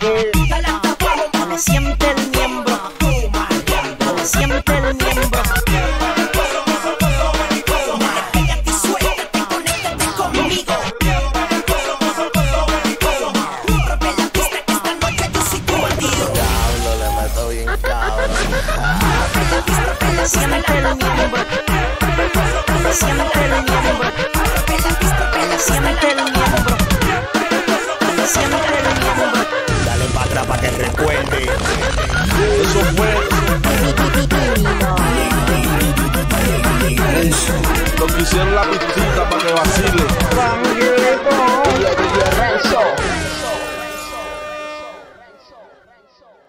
Lo siente el miembro, lo siente el miembro. Pégate, suéltate, conéctate conmigo. Rompe la pista que esta noche yo soy tu bandido. Diablo, le meto bien cabrón. Rompe la pista que lo siente el miembro, lo siente el miembro. Rompe la pista que lo siente el miembro, lo siente el miembro. Dale pa' atrás pa' que recuerde. Eso fue eso, lo que hicieron la pistita para que vacile.